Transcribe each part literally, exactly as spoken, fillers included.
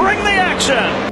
Bring the action.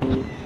Thank you.